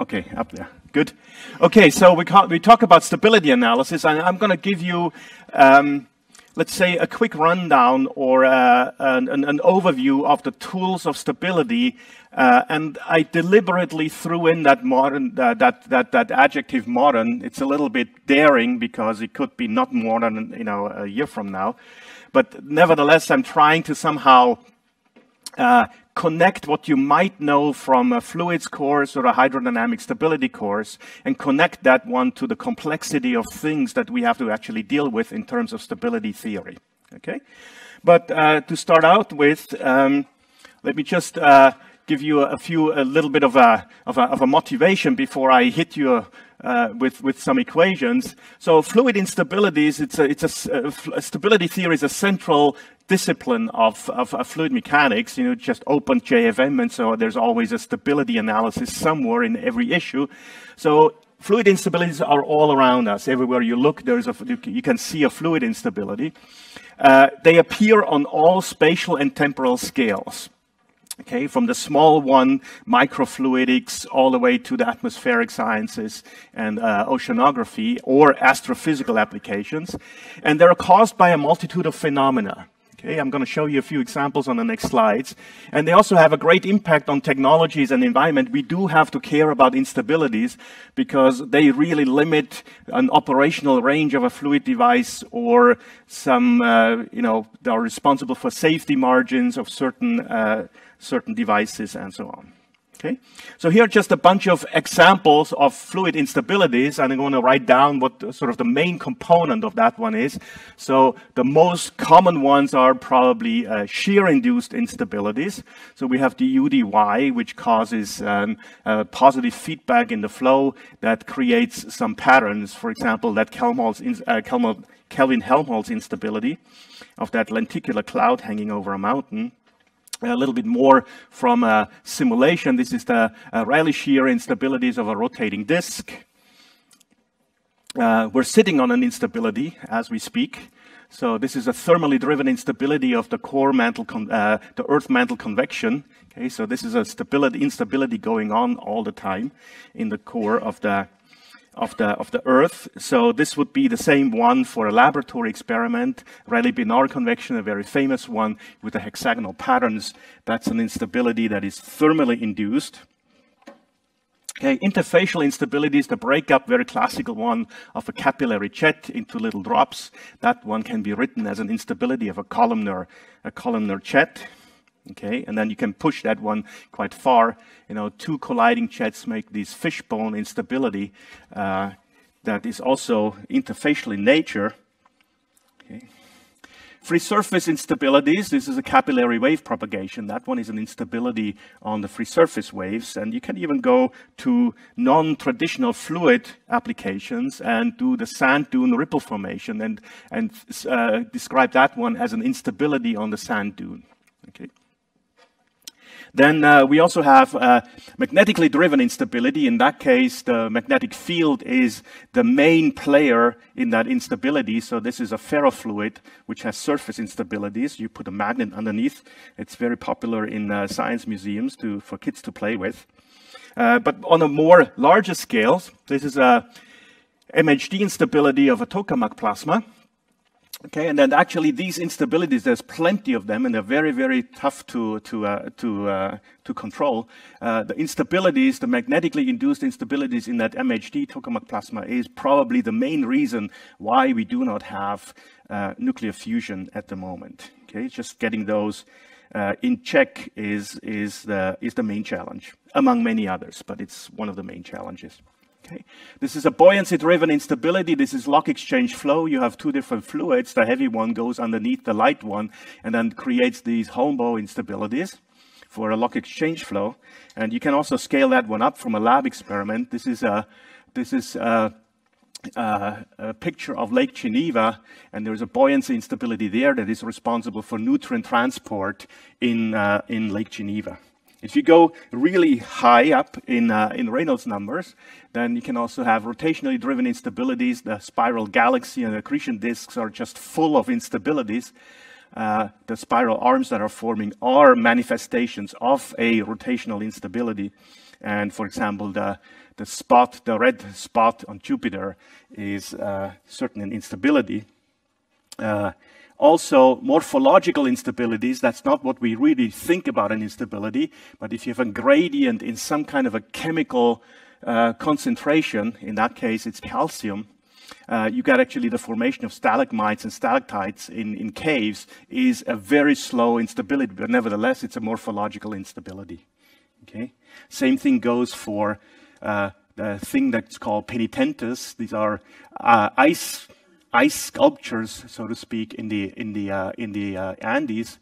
Okay, up there. Good. Okay, so we talk about stability analysis, and I'm going to give you, let's say, a quick rundown or an overview of the tools of stability. And I deliberately threw in that modern, that adjective modern. It's a little bit daring because it could be not modern, you know, a year from now. But nevertheless, I'm trying to somehow connect what you might know from a fluids course or a hydrodynamic stability course and connect that one to the complexity of things that we have to actually deal with in terms of stability theory. Okay, but to start out with, let me just give you a little bit of a motivation before I hit you with some equations. So fluid instabilities, stability theory is a central discipline of fluid mechanics. You know, just open JFM and so there's always a stability analysis somewhere in every issue. So fluid instabilities are all around us. Everywhere you look, you can see a fluid instability. They appear on all spatial and temporal scales. Okay, from the small one, microfluidics, all the way to the atmospheric sciences and oceanography or astrophysical applications. And they're caused by a multitude of phenomena. Okay, I'm going to show you a few examples on the next slides. And they also have a great impact on technologies and environment. We do have to care about instabilities because they really limit an operational range of a fluid device or some, you know, they are responsible for safety margins of certain devices and so on. Okay, so here are just a bunch of examples of fluid instabilities, and I'm going to write down what sort of the main component of that one is. So the most common ones are probably shear-induced instabilities. So we have the UDY, which causes positive feedback in the flow that creates some patterns, for example, that Kelvin Helmholtz instability of that lenticular cloud hanging over a mountain. A little bit more from a simulation. This is the Rayleigh shear instabilities of a rotating disk. We're sitting on an instability as we speak. So this is a thermally driven instability of the core mantle, the Earth mantle convection. Okay, so this is a instability going on all the time in the core of the Earth. So this would be the same one for a laboratory experiment. Rayleigh-Bénard convection, a very famous one with the hexagonal patterns. That's an instability that is thermally induced. Okay, interfacial instabilities, the breakup, very classical one of a capillary jet into little drops. That one can be written as an instability of a columnar jet. Okay, and then you can push that one quite far. You know, two colliding jets make this fishbone instability that is also interfacial in nature. Okay. Free surface instabilities, this is a capillary wave propagation. That one is an instability on the free surface waves. And you can even go to non-traditional fluid applications and do the sand dune ripple formation and describe that one as an instability on the sand dune. Okay. Then we also have magnetically driven instability. In that case, the magnetic field is the main player in that instability. So this is a ferrofluid, which has surface instabilities. You put a magnet underneath. It's very popular in science museums for kids to play with. But on a more larger scale, this is a MHD instability of a tokamak plasma. Okay, and then actually these instabilities, there's plenty of them, and they're very, very tough to control. The instabilities, the magnetically induced instabilities in that MHD tokamak plasma is probably the main reason why we do not have nuclear fusion at the moment. Okay, just getting those in check is the main challenge, among many others, but it's one of the main challenges. Okay. This is a buoyancy-driven instability. This is lock exchange flow. You have two different fluids. The heavy one goes underneath the light one and then creates these Hombo instabilities for a lock exchange flow. And you can also scale that one up from a lab experiment. This is a picture of Lake Geneva, and there is a buoyancy instability there that is responsible for nutrient transport in Lake Geneva. If you go really high up in Reynolds numbers, then you can also have rotationally driven instabilities. The spiral galaxy and accretion disks are just full of instabilities. The spiral arms that are forming are manifestations of a rotational instability. And for example, the red spot on Jupiter is certain in instability. Also, morphological instabilities, that's not what we really think about an instability, but if you have a gradient in some kind of a chemical concentration, in that case it's calcium, you get actually the formation of stalagmites and stalactites in caves is a very slow instability, but nevertheless it's a morphological instability. Okay? Same thing goes for the thing that's called penitentes. These are ice sculptures, so to speak, in the Andes.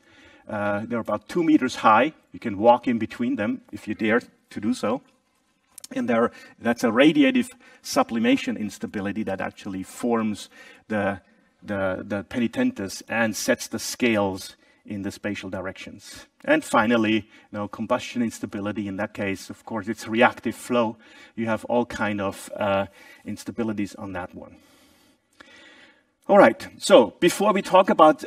They're about 2 meters high. You can walk in between them if you dare to do so. And that's a radiative sublimation instability that actually forms the penitentes and sets the scales in the spatial directions. And finally, combustion instability. In that case, of course, it's reactive flow. You have all kind of instabilities on that one. All right, so before we talk about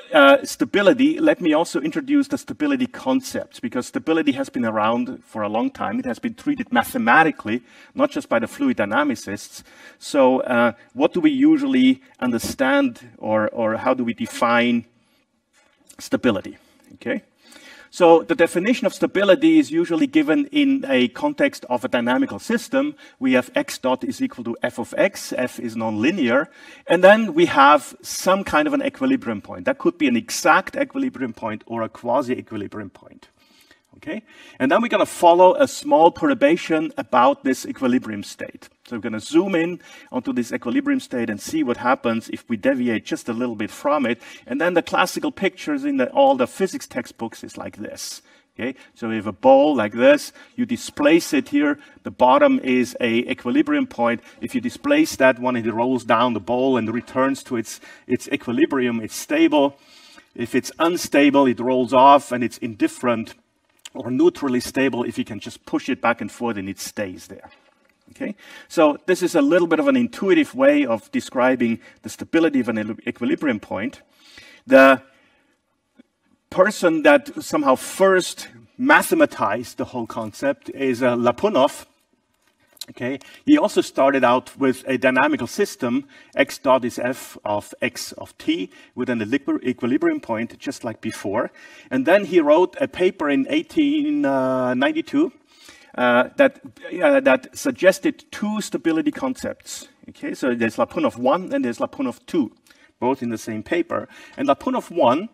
stability, let me also introduce the stability concept, because stability has been around for a long time. It has been treated mathematically, not just by the fluid dynamicists. So what do we usually understand, or how do we define stability? Okay. So the definition of stability is usually given in a context of a dynamical system. We have x dot is equal to f of x. F is nonlinear. And then we have some kind of an equilibrium point. That could be an exact equilibrium point or a quasi-equilibrium point. Okay? And then we're going to follow a small perturbation about this equilibrium state. So we're going to zoom in onto this equilibrium state and see what happens if we deviate just a little bit from it. And then the classical pictures in all the physics textbooks is like this. Okay? So we have a ball like this. You displace it here. The bottom is an equilibrium point. If you displace that one, it rolls down the ball and returns to its equilibrium. It's stable. If it's unstable, it rolls off and it's indifferent, or neutrally stable if you can just push it back and forth and it stays there. Okay? So this is a little bit of an intuitive way of describing the stability of an equilibrium point. The person that somehow first mathematized the whole concept is Lyapunov. Okay? He also started out with a dynamical system, x dot is f of x of t, with an equilibrium point, just like before. And then he wrote a paper in 1892 that suggested two stability concepts. Okay? So there's Lyapunov 1 and there's Lyapunov 2, both in the same paper. And Lyapunov 1,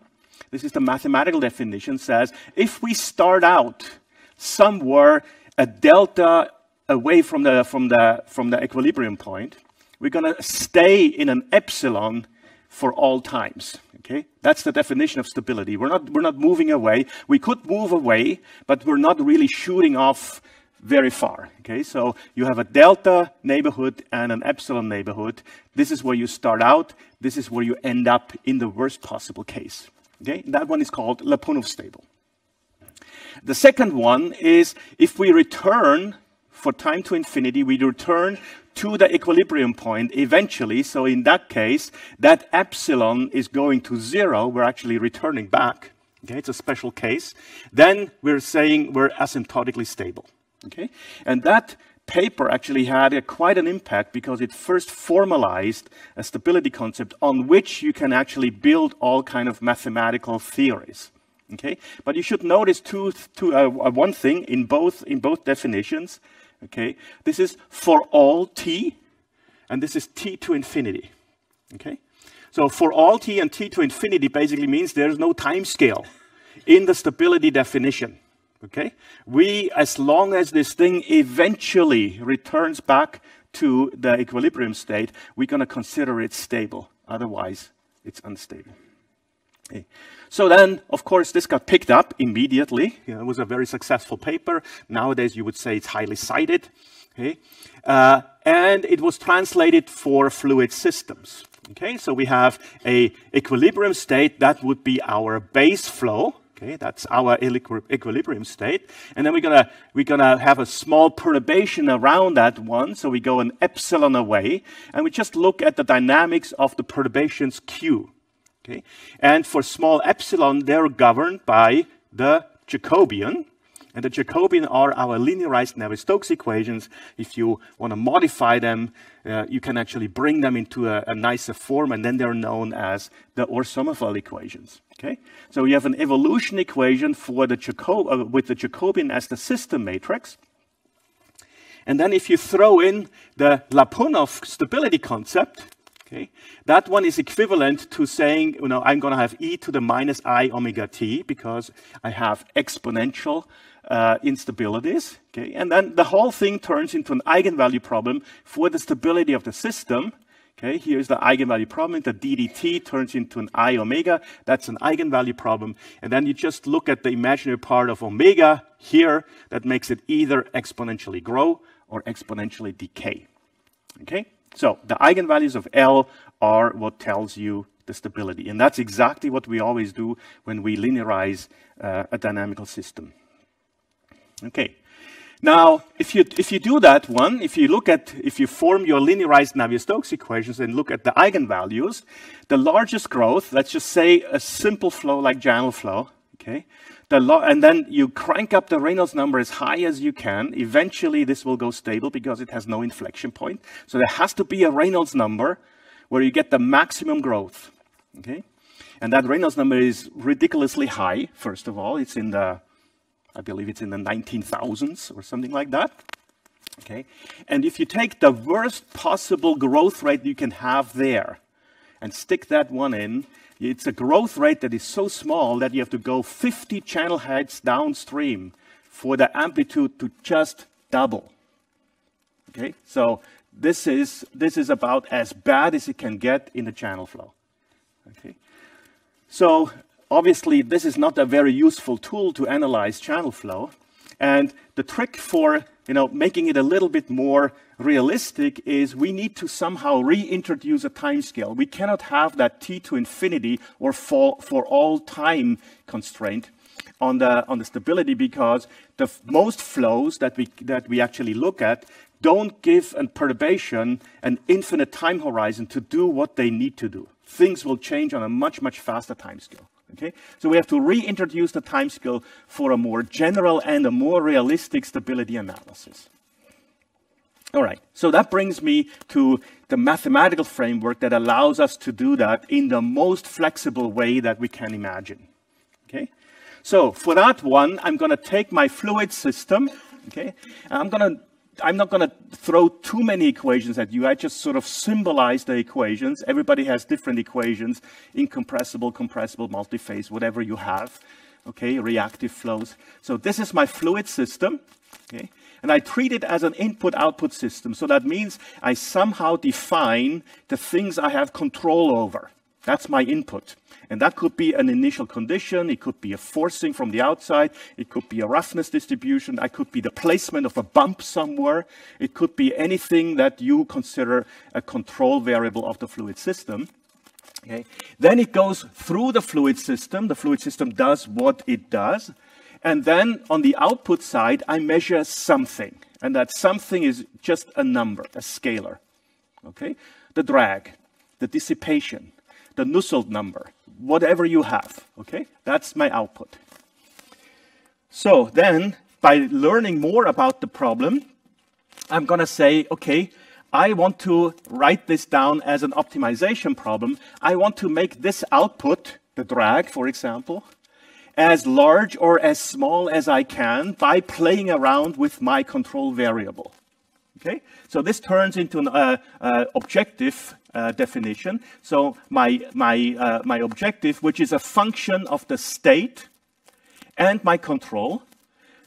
this is the mathematical definition, says if we start out somewhere a delta away from the equilibrium point, we're going to stay in an epsilon for all times. Okay, that's the definition of stability. We're not moving away. We could move away, but we're not really shooting off very far. Okay, so you have a delta neighborhood and an epsilon neighborhood. This is where you start out. This is where you end up in the worst possible case. Okay, that one is called Lyapunov stable. The second one is if we return for time to infinity, we return to the equilibrium point eventually. So in that case, that epsilon is going to zero. We're actually returning back. Okay, it's a special case. Then we're saying we're asymptotically stable. Okay, and that paper actually had quite an impact because it first formalized a stability concept on which you can actually build all kind of mathematical theories. Okay, but you should notice one thing in both definitions. Okay, this is for all t, and this is t to infinity. Okay, so for all t and t to infinity basically means there's no time scale in the stability definition. Okay, as long as this thing eventually returns back to the equilibrium state, we're going to consider it stable. Otherwise, it's unstable. Okay. So then, of course, this got picked up immediately. It was a very successful paper. Nowadays, you would say it's highly cited. Okay. And it was translated for fluid systems. Okay. So we have an equilibrium state. That would be our base flow. Okay, that's our equilibrium state. And then we're gonna have a small perturbation around that one. So we go an epsilon away. And we just look at the dynamics of the perturbations Q. Okay. And for small epsilon, they're governed by the Jacobian. And the Jacobian are our linearized Navier-Stokes equations. If you want to modify them, you can actually bring them into a nicer form, and then they're known as the Orr-Sommerfeld equations. Okay, so you have an evolution equation for the with the Jacobian as the system matrix. And then if you throw in the Lyapunov stability concept, okay, that one is equivalent to saying, you know, I'm going to have e to the minus I omega t because I have exponential instabilities. Okay, and then the whole thing turns into an eigenvalue problem for the stability of the system. Okay, here's the eigenvalue problem. The ddt turns into an I omega. That's an eigenvalue problem. And then you just look at the imaginary part of omega here that makes it either exponentially grow or exponentially decay. Okay, so the eigenvalues of L are what tells you the stability. And that's exactly what we always do when we linearize a dynamical system. Okay. Now, if you do that one, if you form your linearized Navier-Stokes equations and look at the eigenvalues, the largest growth, let's just say a simple flow like channel flow, okay, and then you crank up the Reynolds number as high as you can. Eventually, this will go stable because it has no inflection point. So there has to be a Reynolds number where you get the maximum growth, okay, and that Reynolds number is ridiculously high. First of all, it's in the I believe it's in the 19,000s or something like that. Okay, and if you take the worst possible growth rate you can have there and stick that one in, it's a growth rate that is so small that you have to go 50 channel heads downstream for the amplitude to just double. Okay, so this is about as bad as it can get in the channel flow. Okay, so obviously, this is not a very useful tool to analyze channel flow. And the trick for, you know, making it a little bit more realistic is we need to somehow reintroduce a time scale. We cannot have that t to infinity or for all time constraint on the stability, because the most flows that we actually look at don't give a perturbation an infinite time horizon to do what they need to do. Things will change on a much, much faster time scale. Okay? So we have to reintroduce the time scale for a more general and a more realistic stability analysis. All right, so that brings me to the mathematical framework that allows us to do that in the most flexible way that we can imagine. Okay? So for that one, I'm going to take my fluid system. Okay? I'm not going to throw too many equations at you. I just sort of symbolize the equations. Everybody has different equations: incompressible, compressible, multiphase, whatever you have. Okay, reactive flows. So this is my fluid system. Okay, and I treat it as an input-output system. So that means I somehow define the things I have control over. That's my input. And that could be an initial condition, it could be a forcing from the outside, it could be a roughness distribution, it could be the placement of a bump somewhere, it could be anything that you consider a control variable of the fluid system. Okay. Then it goes through the fluid system does what it does, and then on the output side I measure something, and that something is just a number, a scalar. Okay? The drag, the dissipation, the Nusselt number, whatever you have, okay? That's my output. So then, by learning more about the problem, I'm gonna say, okay, I want to write this down as an optimization problem. I want to make this output, the drag, for example, as large or as small as I can by playing around with my control variable. Okay, so this turns into an objective definition. So my objective, which is a function of the state and my control,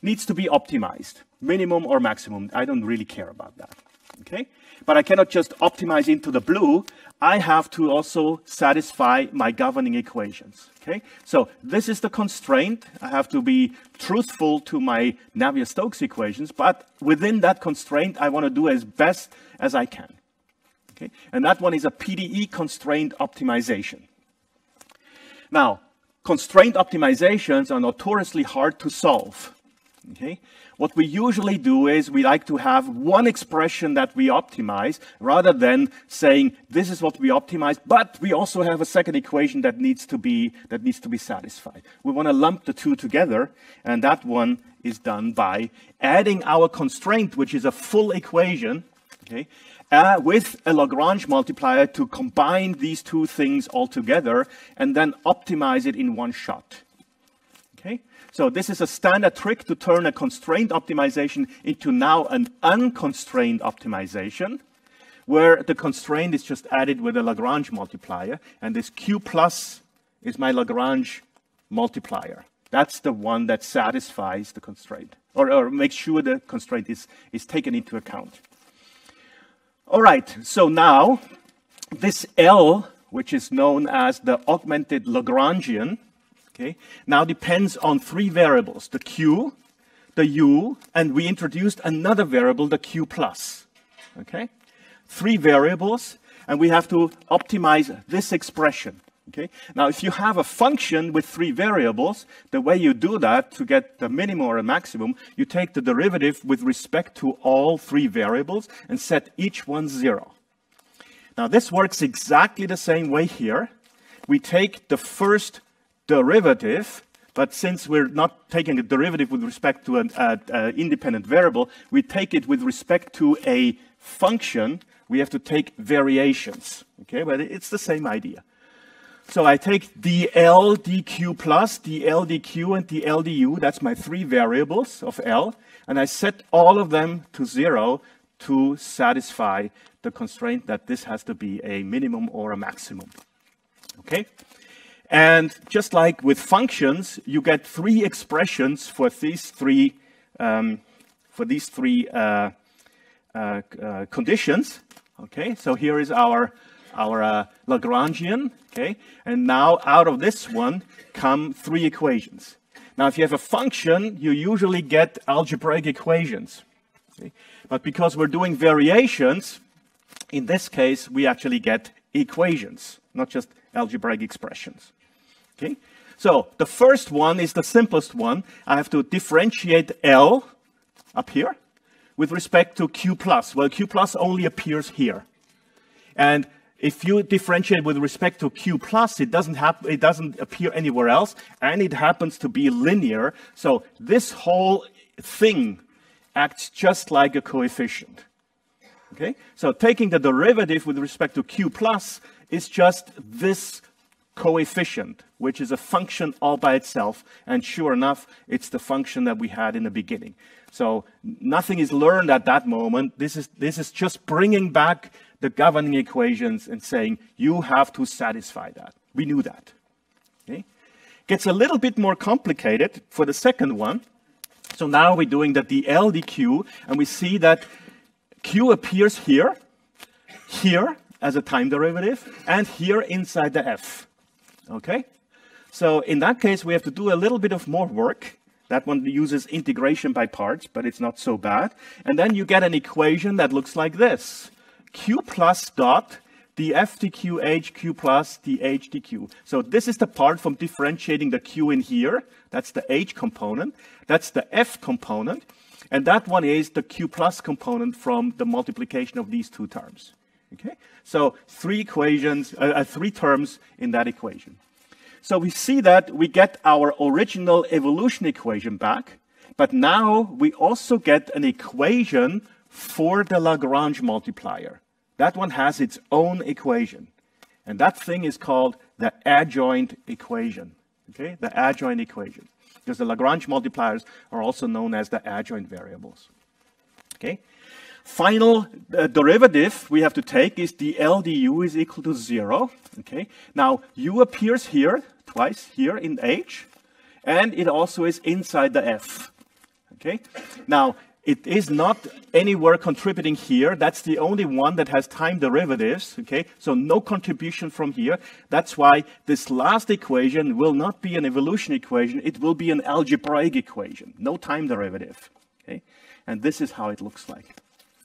needs to be optimized, minimum or maximum. I don't really care about that. Okay, but I cannot just optimize into the blue. I have to also satisfy my governing equations. Okay, so this is the constraint. I have to be truthful to my Navier-Stokes equations, but within that constraint, I want to do as best as I can. Okay, and that one is a PDE constraint optimization. Now, constraint optimizations are notoriously hard to solve. Okay? What we usually do is we like to have one expression that we optimize rather than saying this is what we optimize, but we also have a second equation that needs to be satisfied. We want to lump the two together, and that one is done by adding our constraint, which is a full equation, okay, with a Lagrange multiplier to combine these two things all together and then optimize it in one shot. Okay? So this is a standard trick to turn a constrained optimization into now an unconstrained optimization, where the constraint is just added with a Lagrange multiplier, and this Q plus is my Lagrange multiplier. That's the one that satisfies the constraint, or makes sure the constraint is taken into account. All right, so now this L, which is known as the augmented Lagrangian, okay, now depends on three variables, the Q, the U, and we introduced another variable, the Q plus. Okay? Three variables, and we have to optimize this expression. Okay? Now, if you have a function with three variables, the way you do that to get the minimum or a maximum, you take the derivative with respect to all three variables and set each one 0. Now, this works exactly the same way here. We take the first derivative, but since we're not taking a derivative with respect to an independent variable, we take it with respect to a function. We have to take variations, okay? But it's the same idea. So I take dl, dq plus, dl, dq, and dl, du. That's my three variables of L, and I set all of them to 0 to satisfy the constraint that this has to be a minimum or a maximum, okay? And just like with functions, you get three expressions for these three conditions. Okay, so here is our Lagrangian. Okay, and now out of this one come three equations. Now, if you have a function, you usually get algebraic equations. Okay? But because we're doing variations, in this case, we actually get equations, not just algebraic expressions. Okay, so the first one is the simplest one. I have to differentiate L up here with respect to Q plus. Well, Q plus only appears here, and if you differentiate with respect to Q plus, it doesn't appear anywhere else, and it happens to be linear. So this whole thing acts just like a coefficient. Okay, so taking the derivative with respect to Q plus is just this coefficient, which is a function all by itself. And sure enough, it's the function that we had in the beginning. So nothing is learned at that moment. This is just bringing back the governing equations and saying, you have to satisfy that. We knew that. Okay? Gets a little bit more complicated for the second one. So now we're doing the dl, dq, and we see that Q appears here, here as a time derivative, and here inside the F. Okay? So in that case, we have to do a little bit of more work. That one uses integration by parts, but it's not so bad. And then you get an equation that looks like this. Q plus dot df dq h q plus dh dq. So this is the part from differentiating the Q in here. That's the H component. That's the F component. And that one is the Q plus component from the multiplication of these two terms. Okay, so three terms in that equation. So we see that we get our original evolution equation back, but now we also get an equation for the Lagrange multiplier. That one has its own equation, and that thing is called the adjoint equation. Okay, the adjoint equation, because the Lagrange multipliers are also known as the adjoint variables. Okay. Final derivative we have to take is dl du is equal to 0. Okay? Now, u appears here, twice here in h, and it also is inside the f. Okay? Now, it is not anywhere contributing here. That's the only one that has time derivatives. Okay? So no contribution from here. That's why this last equation will not be an evolution equation. It will be an algebraic equation. No time derivative. Okay? And this is how it looks like.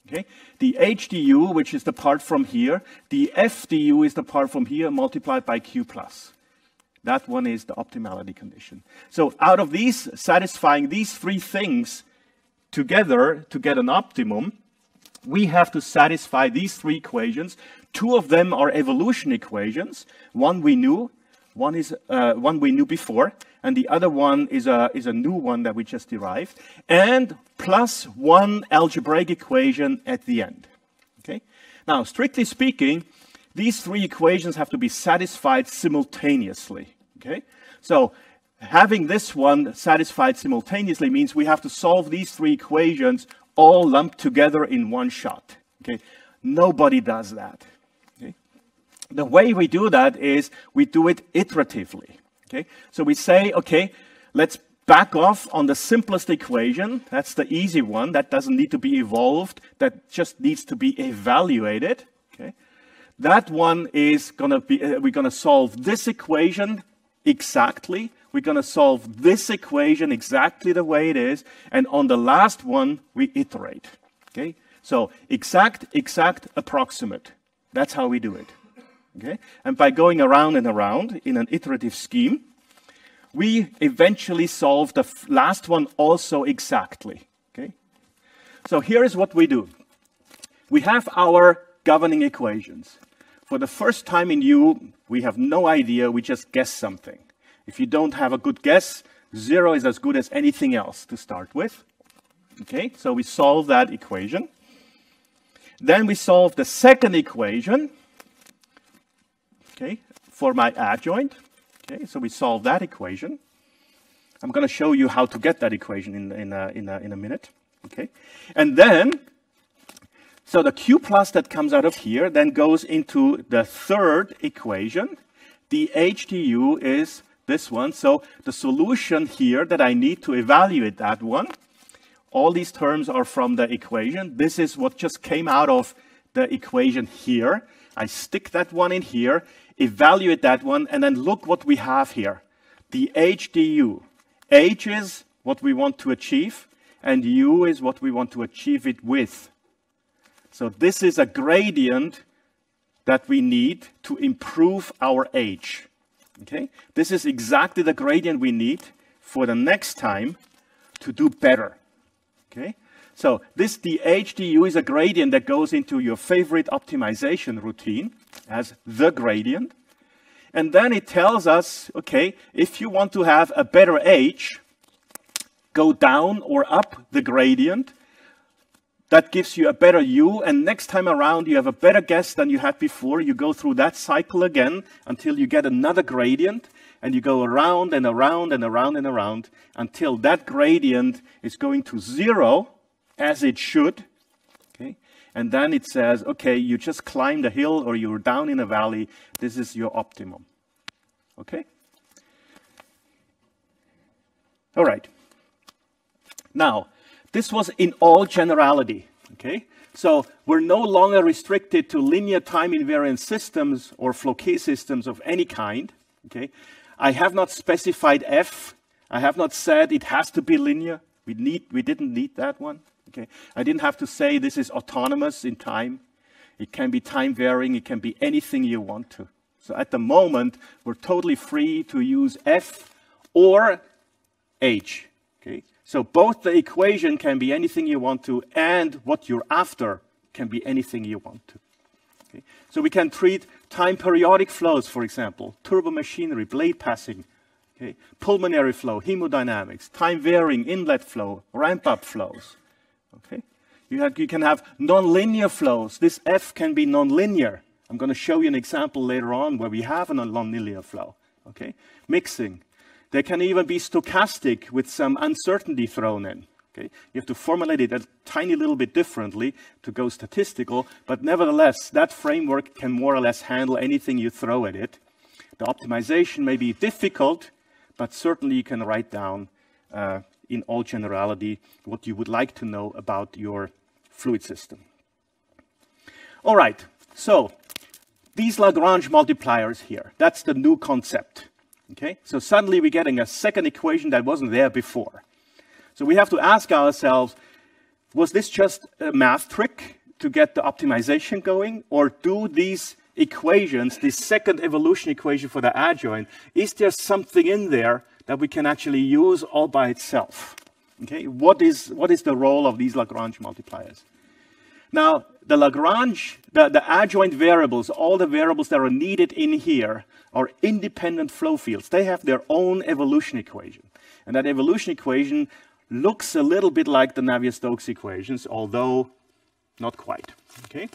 Okay, the h du, which is the part from here, the f du is the part from here multiplied by Q plus. That one is the optimality condition. So out of these, satisfying these three things together to get an optimum, we have to satisfy these three equations. Two of them are evolution equations. One we knew, one is one we knew before, and the other one is a new one that we just derived, and plus one algebraic equation at the end. Okay. Now, strictly speaking, these three equations have to be satisfied simultaneously. Okay. So having this one satisfied simultaneously means we have to solve these three equations all lumped together in one shot. Okay. Nobody does that. Okay. The way we do that is we do it iteratively. Okay. So we say, okay, let's back off on the simplest equation. That's the easy one. That doesn't need to be evolved. That just needs to be evaluated. Okay. That one is going to be, we're going to solve this equation exactly. We're going to solve this equation exactly the way it is. And on the last one, we iterate. Okay. So exact, exact, approximate. That's how we do it. Okay. And by going around and around in an iterative scheme, we eventually solve the last one also exactly. Okay. So here is what we do. We have our governing equations. For the first time in U, we have no idea, we just guess something. If you don't have a good guess, zero is as good as anything else to start with. Okay, so we solve that equation. Then we solve the second equation, okay, for my adjoint. Okay, so we solve that equation. I'm going to show you how to get that equation in a minute. Okay, and then so the q plus that comes out of here then goes into the third equation. dH du is this one. So the solution here that I need to evaluate that one, all these terms are from the equation. This is what just came out of the equation here. I stick that one in here, evaluate that one, and then look what we have here. dH du. H is what we want to achieve, and u is what we want to achieve it with. So this is a gradient that we need to improve our H. Okay? This is exactly the gradient we need for the next time to do better. Okay? So this dH du is a gradient that goes into your favorite optimization routine as the gradient. And then it tells us, okay, if you want to have a better H, go down or up the gradient. That gives you a better U, and next time around you have a better guess than you had before. You go through that cycle again until you get another gradient, and you go around and around and around and around until that gradient is going to zero, as it should. Okay? And then it says, okay, you just climbed a hill or you're down in a valley. This is your optimum. Okay? All right. Now, this was in all generality, okay? So we're no longer restricted to linear time-invariant systems or Floquet systems of any kind, okay? I have not specified F. I have not said it has to be linear. We didn't need that one, okay? I didn't have to say this is autonomous in time. It can be time-varying. It can be anything you want to. So at the moment, we're totally free to use F or H, okay? So both the equation can be anything you want to, and what you're after can be anything you want to. Okay? So we can treat time periodic flows, for example, turbomachinery, blade passing, okay? Pulmonary flow, hemodynamics, time varying, inlet flow, ramp up flows. Okay? You can have nonlinear flows. This F can be nonlinear. I'm going to show you an example later on where we have a nonlinear flow. Okay? Mixing. They can even be stochastic with some uncertainty thrown in. Okay? You have to formulate it a tiny little bit differently to go statistical, but nevertheless, that framework can more or less handle anything you throw at it. The optimization may be difficult, but certainly you can write down in all generality what you would like to know about your fluid system. All right, so these Lagrange multipliers here, that's the new concept. Okay, so suddenly we're getting a second equation that wasn't there before. So we have to ask ourselves, was this just a math trick to get the optimization going? Or do these equations, the second evolution equation for the adjoint, is there something in there that we can actually use all by itself? Okay, what is the role of these Lagrange multipliers? Now, the Lagrange, the adjoint variables, all the variables that are needed in here are independent flow fields. They have their own evolution equation. And that evolution equation looks a little bit like the Navier-Stokes equations, although not quite. Okay?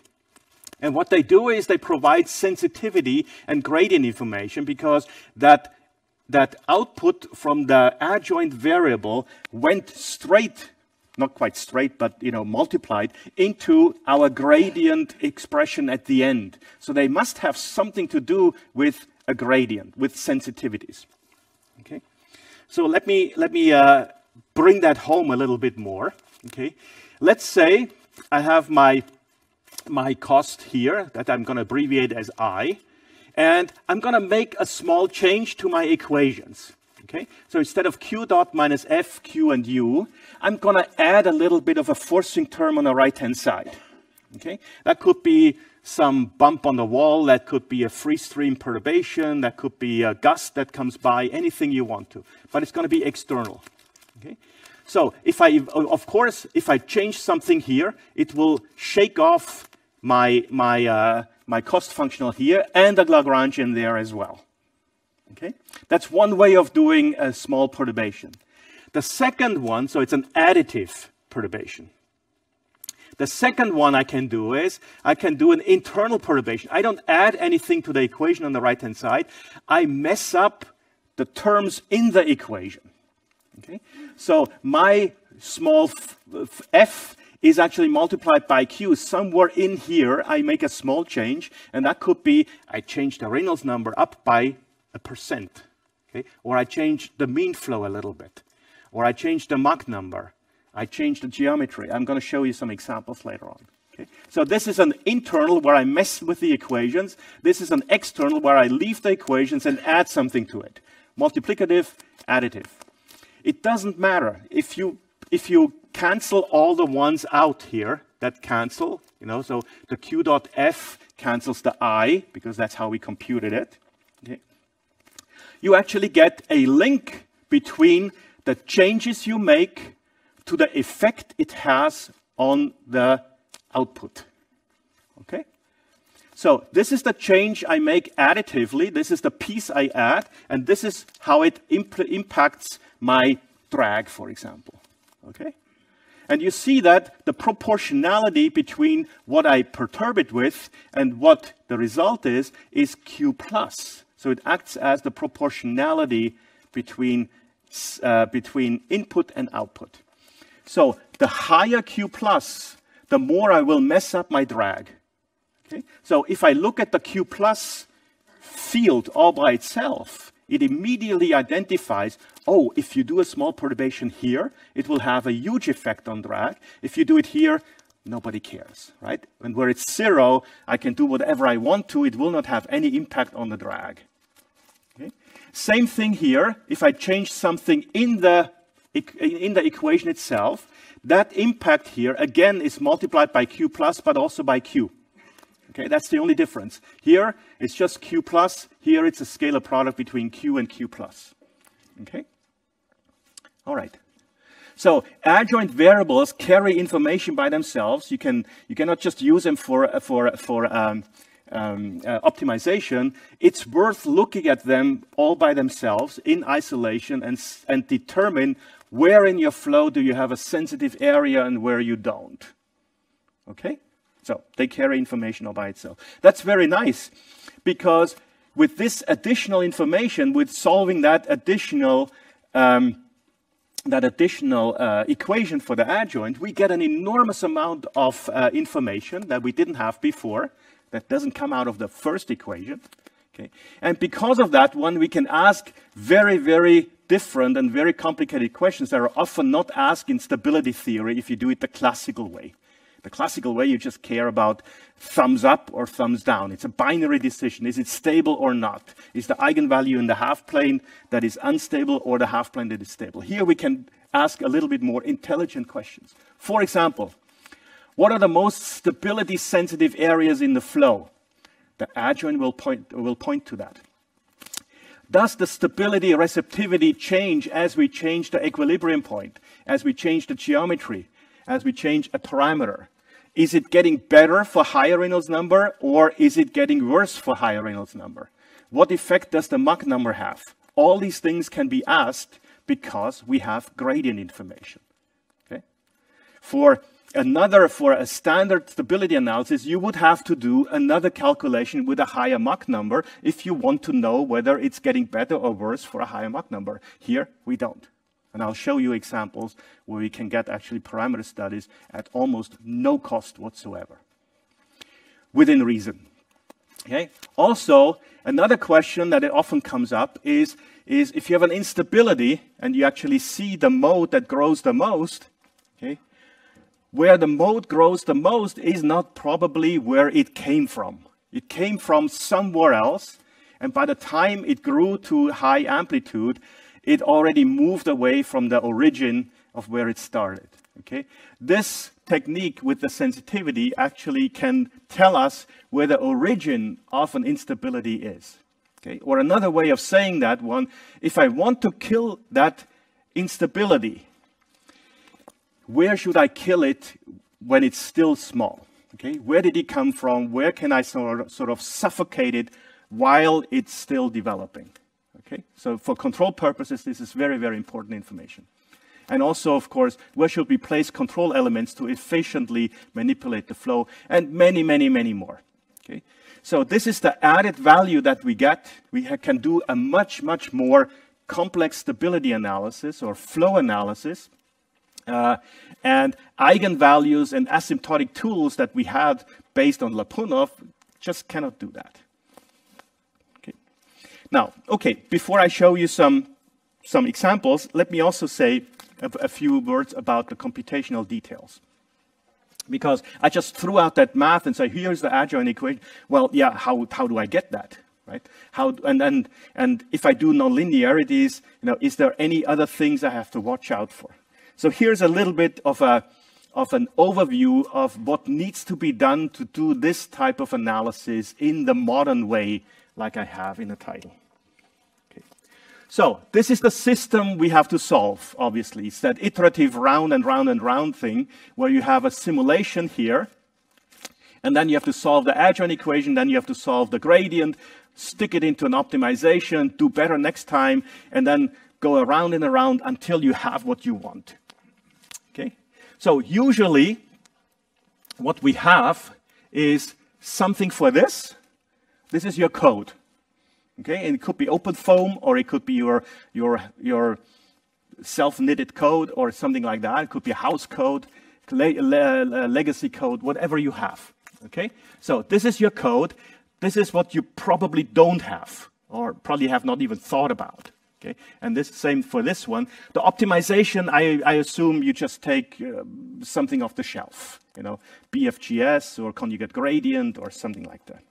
And what they do is they provide sensitivity and gradient information, because that output from the adjoint variable went straight, not quite straight, but you know, multiplied into our gradient expression at the end. So they must have something to do with a gradient, with sensitivities. Okay, so let me bring that home a little bit more. Okay, let's say I have my cost here that I'm going to abbreviate as I, and I'm going to make a small change to my equations. Okay, so instead of q dot minus f, q, and u, I'm going to add a little bit of a forcing term on the right-hand side. Okay, that could be some bump on the wall, that could be a free stream perturbation, that could be a gust that comes by, anything you want to, but it's going to be external. Okay. So of course, if I change something here, it will shake off my cost functional here and the Lagrangian there as well. Okay? That's one way of doing a small perturbation. The second one, so it's an additive perturbation. The second one I can do is I can do an internal perturbation. I don't add anything to the equation on the right-hand side. I mess up the terms in the equation. Okay? So my small f is actually multiplied by q. Somewhere in here, I make a small change, and that could be I change the Reynolds number up by 1%, okay? Or I change the mean flow a little bit, or I change the Mach number, I change the geometry. I'm going to show you some examples later on. Okay? So this is an internal where I mess with the equations. This is an external where I leave the equations and add something to it. Multiplicative, additive. It doesn't matter if you cancel all the ones out here that cancel, you know, so the q dot f cancels the I, because that's how we computed it. Okay. You actually get a link between the changes you make to the effect it has on the output. Okay? So this is the change I make additively, this is the piece I add, and this is how it impacts my drag, for example. Okay? And you see that the proportionality between what I perturb it with and what the result is Q plus. So it acts as the proportionality between input and output. So the higher Q plus, the more I will mess up my drag. Okay? So if I look at the Q plus field all by itself, it immediately identifies, oh, if you do a small perturbation here, it will have a huge effect on drag. If you do it here, nobody cares, right? And where it's zero, I can do whatever I want to. It will not have any impact on the drag. Okay? Same thing here. If I change something in the equation itself, that impact here, again, is multiplied by Q plus, but also by Q. Okay, that's the only difference. Here, it's just Q plus. Here, it's a scalar product between Q and Q plus. Okay? All right. So adjoint variables carry information by themselves. You cannot just use them for optimization. It's worth looking at them all by themselves in isolation and determine where in your flow do you have a sensitive area and where you don't. Okay? So they carry information all by itself. That's very nice, because with this additional information, with solving that additional equation for the adjoint, we get an enormous amount of information that we didn't have before, that doesn't come out of the first equation. Okay? And because of that one, we can ask very, very different and very complicated questions that are often not asked in stability theory if you do it the classical way. The classical way, you just care about thumbs up or thumbs down. It's a binary decision. Is it stable or not? Is the eigenvalue in the half plane that is unstable or the half plane that is stable? Here we can ask a little bit more intelligent questions. For example, what are the most stability sensitive areas in the flow? The adjoint will point to that. Does the stability receptivity change as we change the equilibrium point, as we change the geometry, as we change a parameter? Is it getting better for higher Reynolds number, or is it getting worse for higher Reynolds number? What effect does the Mach number have? All these things can be asked because we have gradient information. Okay? For a standard stability analysis, you would have to do another calculation with a higher Mach number if you want to know whether it's getting better or worse for a higher Mach number. Here, we don't. And I'll show you examples where we can get actually parameter studies at almost no cost whatsoever, within reason. Okay? Also, another question that often comes up is if you have an instability and you actually see the mode that grows the most, okay, where the mode grows the most is not probably where it came from. It came from somewhere else, and by the time it grew to high amplitude, it already moved away from the origin of where it started. Okay? This technique with the sensitivity actually can tell us where the origin of an instability is. Okay? Or another way of saying that one, if I want to kill that instability, where should I kill it when it's still small? Okay? Where did it come from? Where can I sort of suffocate it while it's still developing? Okay? So for control purposes, this is very, very important information. And also, of course, where should we place control elements to efficiently manipulate the flow, and many, many, many more. Okay? So this is the added value that we get. We can do a much, much more complex stability analysis or flow analysis. And eigenvalues and asymptotic tools that we had based on Lyapunov just cannot do that. Okay. Now, okay, before I show you some examples, let me also say a few words about the computational details. Because I just threw out that math and say, here's the adjoint equation. Well, yeah, how do I get that? Right? And if I do nonlinearities, you know, is there any other things I have to watch out for? So here's a little bit of an overview of what needs to be done to do this type of analysis in the modern way, like I have in the title. Okay. So this is the system we have to solve, obviously. It's that iterative round and round and round thing where you have a simulation here, and then you have to solve the adjoint equation, then you have to solve the gradient, stick it into an optimization, do better next time, and then go around and around until you have what you want. Okay? So usually what we have is something for this. This is your code. Okay? And it could be OpenFOAM, or it could be your self-knitted code or something like that. It could be house code, legacy code, whatever you have. Okay? So this is your code. This is what you probably don't have, or probably have not even thought about. Okay? And this same for this one. The optimization, I assume you just take something off the shelf, you know, BFGS or conjugate gradient or something like that.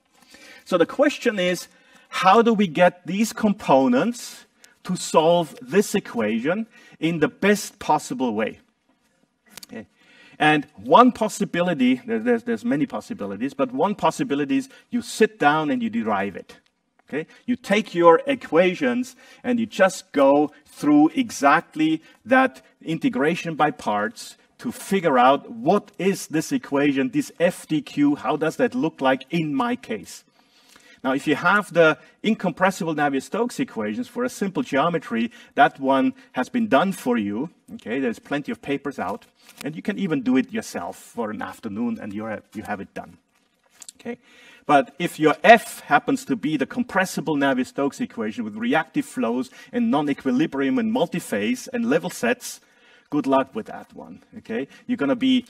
So the question is, how do we get these components to solve this equation in the best possible way? Okay. And one possibility, there's many possibilities, but one possibility is you sit down and you derive it. Okay? You take your equations and you just go through exactly that integration by parts to figure out what is this equation, this FDQ, how does that look like in my case. Now, if you have the incompressible Navier-Stokes equations for a simple geometry, that one has been done for you. Okay? There's plenty of papers out, and you can even do it yourself for an afternoon and you have it done. Okay? But if your F happens to be the compressible Navier-Stokes equation with reactive flows and non-equilibrium and multiphase and level sets, good luck with that one. Okay? You're going to be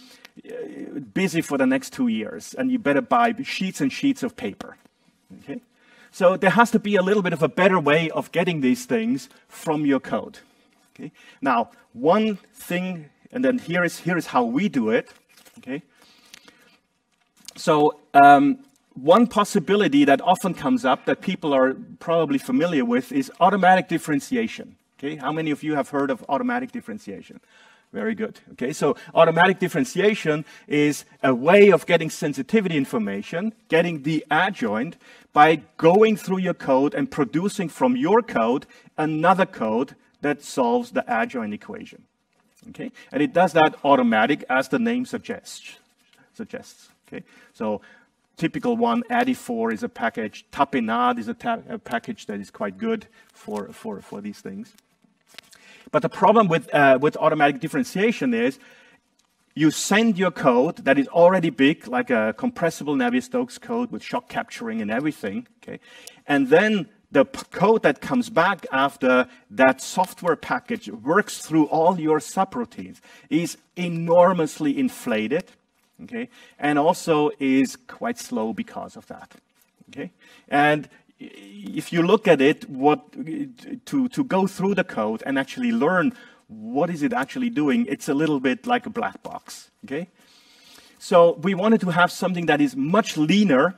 busy for the next 2 years, and you better buy sheets and sheets of paper. Okay? So there has to be a little bit of a better way of getting these things from your code. Okay? Now, one thing, and then here is how we do it. Okay? So one possibility that often comes up that people are probably familiar with is automatic differentiation. Okay? How many of you have heard of automatic differentiation? Very good. Okay, so automatic differentiation is a way of getting sensitivity information, getting the adjoint by going through your code and producing from your code another code that solves the adjoint equation. Okay, and it does that automatic as the name suggests. Okay, so typical one, ADIFOR is a package. Tapenade is a package that is quite good for these things. But the problem with automatic differentiation is you send your code that is already big, like a compressible Navier-Stokes code with shock capturing and everything, okay? And then the code that comes back after that software package works through all your subroutines is enormously inflated, okay? And also is quite slow because of that, okay? And if you look at it, to go through the code and actually learn what is it actually doing, it's a little bit like a black box, okay? So we wanted to have something that is much leaner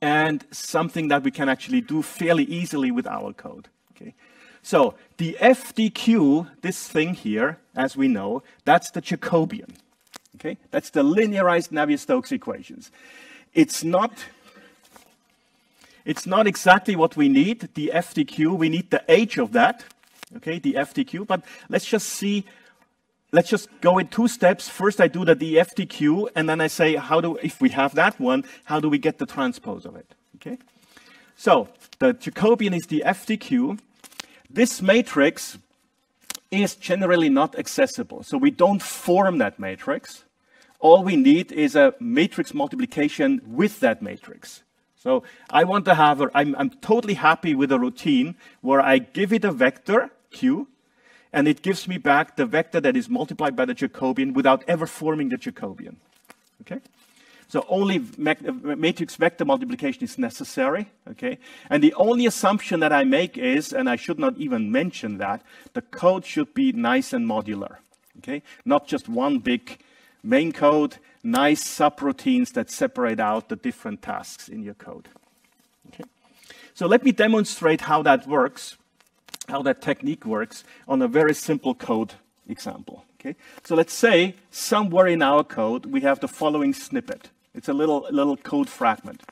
and something that we can actually do fairly easily with our code, okay? So the FDQ, this thing here, as we know, that's the Jacobian, okay? That's the linearized Navier-Stokes equations. It's not exactly what we need, the FDQ. We need the H of that, okay, the FDQ. But let's just see, let's just go in two steps. First, I do the FDQ, and then I say, if we have that one, how do we get the transpose of it, okay? So the Jacobian is the FDQ. This matrix is generally not accessible, so we don't form that matrix. All we need is a matrix multiplication with that matrix. So I want to have, I'm totally happy with a routine where I give it a vector, Q, and it gives me back the vector that is multiplied by the Jacobian without ever forming the Jacobian, okay? So only matrix vector multiplication is necessary, okay? And the only assumption that I make is, and I should not even mention that, the code should be nice and modular, okay? Not just one big main code, nice subroutines that separate out the different tasks in your code. Okay. So let me demonstrate how that works, how that technique works on a very simple code example. Okay. So let's say somewhere in our code, we have the following snippet. It's a little code fragment.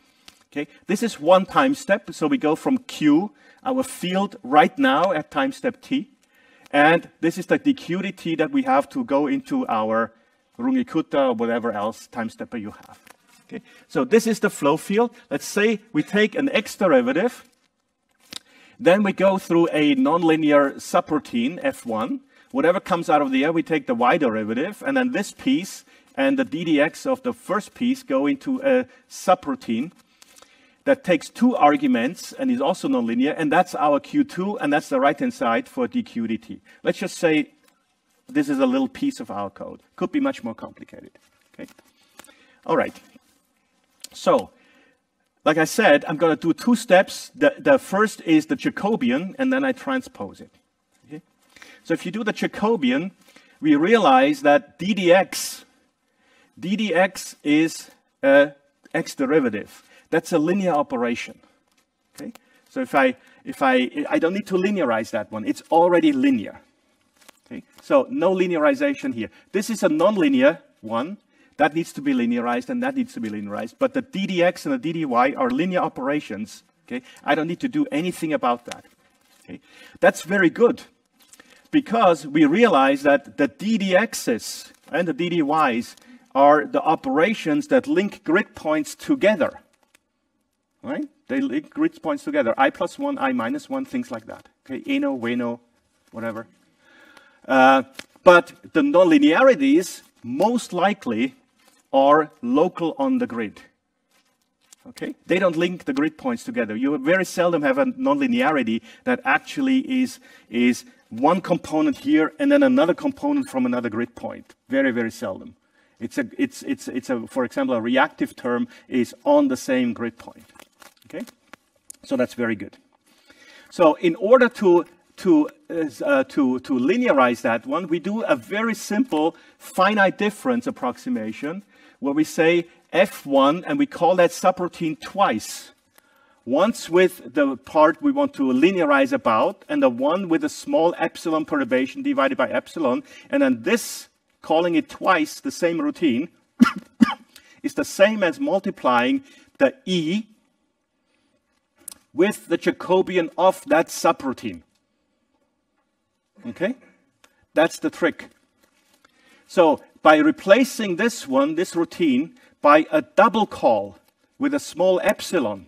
Okay. This is one time step. So we go from Q, our field right now at time step T. And this is the dq dt that we have to go into our Runge-Kutta or whatever else time stepper you have. Okay, so this is the flow field. Let's say we take an x derivative, then we go through a nonlinear subroutine f1. Whatever comes out of the air, we take the y derivative, and then this piece and the ddx of the first piece go into a subroutine that takes two arguments and is also nonlinear, and that's our q2, and that's the right-hand side for dq dt. Let's just say this is a little piece of our code. Could be much more complicated, okay? All right. So, like I said, I'm going to do two steps. The first is the Jacobian, and then I transpose it, okay? So if you do the Jacobian, we realize that ddx is a x derivative. That's a linear operation, okay? So if I don't need to linearize that one. It's already linear. Okay. So no linearization here. This is a nonlinear one that needs to be linearized, and that needs to be linearized. But the ddx and the ddy are linear operations. Okay, I don't need to do anything about that. Okay, that's very good because we realize that the ddx's and the ddy's are the operations that link grid points together. Right? They link grid points together. I plus one, I minus one, things like that. Okay, eno, weno, whatever. But the nonlinearities most likely are local on the grid. Okay, they don't link the grid points together. You very seldom have a nonlinearity that actually is one component here and then another component from another grid point. Very, very seldom. It's a for example, a reactive term is on the same grid point. Okay, so that's very good. So in order to linearize that one, we do a very simple finite difference approximation where we say f1 and we call that subroutine twice. Once with the part we want to linearize about, and the one with a small epsilon perturbation divided by epsilon, and then this, calling it twice the same routine, is the same as multiplying the E with the Jacobian of that subroutine. Okay? That's the trick. So by replacing this one, this routine, by a double call with a small epsilon,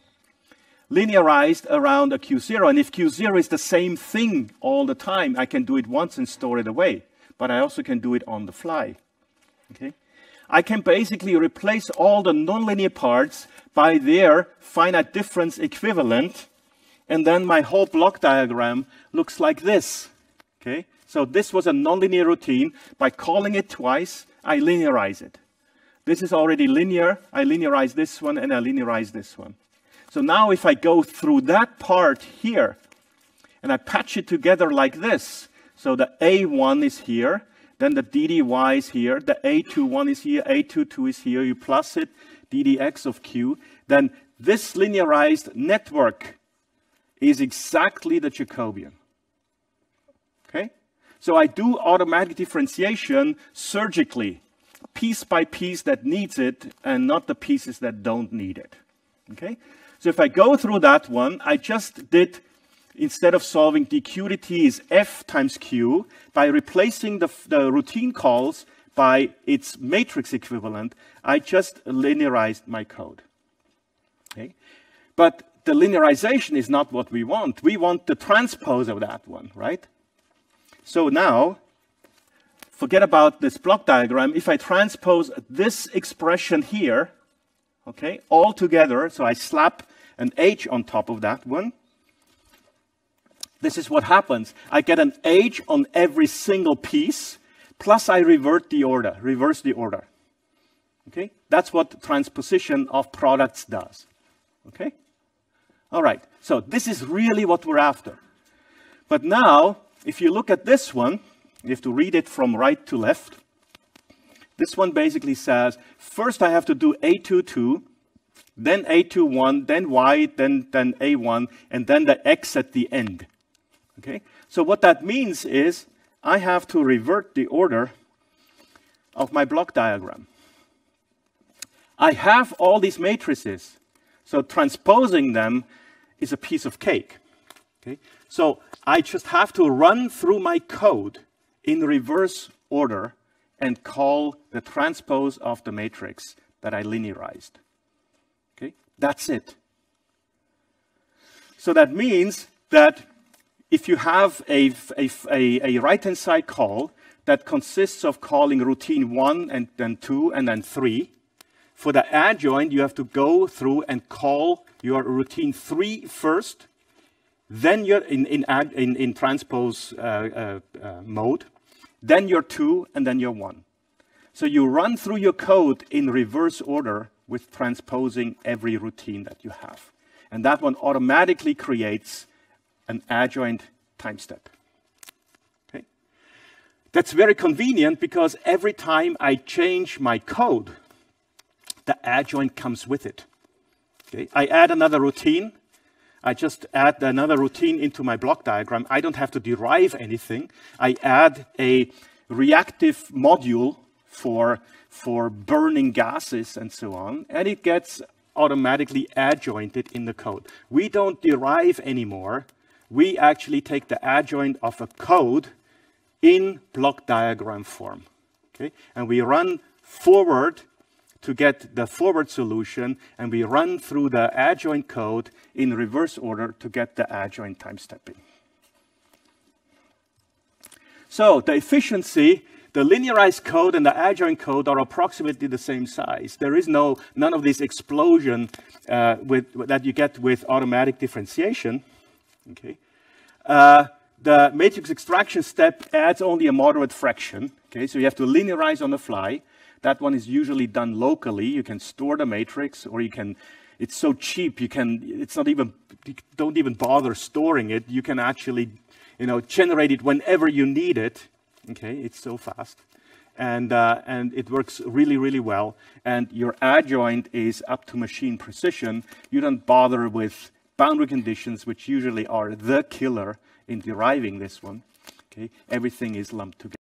linearized around a Q0. And if Q0 is the same thing all the time, I can do it once and store it away. But I also can do it on the fly. Okay? I can basically replace all the nonlinear parts by their finite difference equivalent. And then my whole block diagram looks like this. Okay? So this was a nonlinear routine. By calling it twice, I linearize it. This is already linear. I linearize this one, and I linearize this one. So now if I go through that part here, and I patch it together like this, so the A1 is here, then the DDY is here, the A21 is here, A22 is here, you plus it, DDX of Q, then this linearized network is exactly the Jacobian. Okay? So I do automatic differentiation surgically, piece by piece that needs it, and not the pieces that don't need it. Okay? So if I go through that one, I just did, instead of solving dq dt is f times q, by replacing the routine calls by its matrix equivalent, I just linearized my code. Okay? But the linearization is not what we want. We want the transpose of that one, right? So now, forget about this block diagram. If I transpose this expression here, okay, all together, so I slap an H on top of that one. This is what happens. I get an H on every single piece, plus I reverse the order. Okay, that's what transposition of products does. Okay, all right, so this is really what we're after. But now, if you look at this one, you have to read it from right to left. This one basically says, first I have to do A22, then A21, then Y, then A1, and then the X at the end. Okay? So what that means is I have to revert the order of my block diagram. I have all these matrices, so transposing them is a piece of cake. Okay? So I just have to run through my code in reverse order and call the transpose of the matrix that I linearized. Okay, that's it. So that means that if you have a right-hand side call that consists of calling routine 1 and then 2 and then 3, for the adjoint you have to go through and call your routine 3 first, then you're in transpose mode, then your 2, and then your 1. So you run through your code in reverse order with transposing every routine that you have. And that one automatically creates an adjoint time step. Okay? That's very convenient because every time I change my code, the adjoint comes with it. Okay? I add another routine. I just add another routine into my block diagram. I don't have to derive anything. I add a reactive module for burning gases and so on, and it gets automatically adjointed in the code. We don't derive anymore. We actually take the adjoint of a code in block diagram form. Okay? And we run forward to get the forward solution, and we run through the adjoint code in reverse order to get the adjoint time stepping. So the efficiency, the linearized code and the adjoint code are approximately the same size. There is none of this explosion that you get with automatic differentiation. Okay? The matrix extraction step adds only a moderate fraction. Okay? So you have to linearize on the fly. That one is usually done locally. You can store the matrix, or you can, it's so cheap, you can, it's not even, don't even bother storing it. You can actually, you know, generate it whenever you need it. Okay, it's so fast. And it works really, really well. And your adjoint is up to machine precision. You don't bother with boundary conditions, which usually are the killer in deriving this one, okay, everything is lumped together.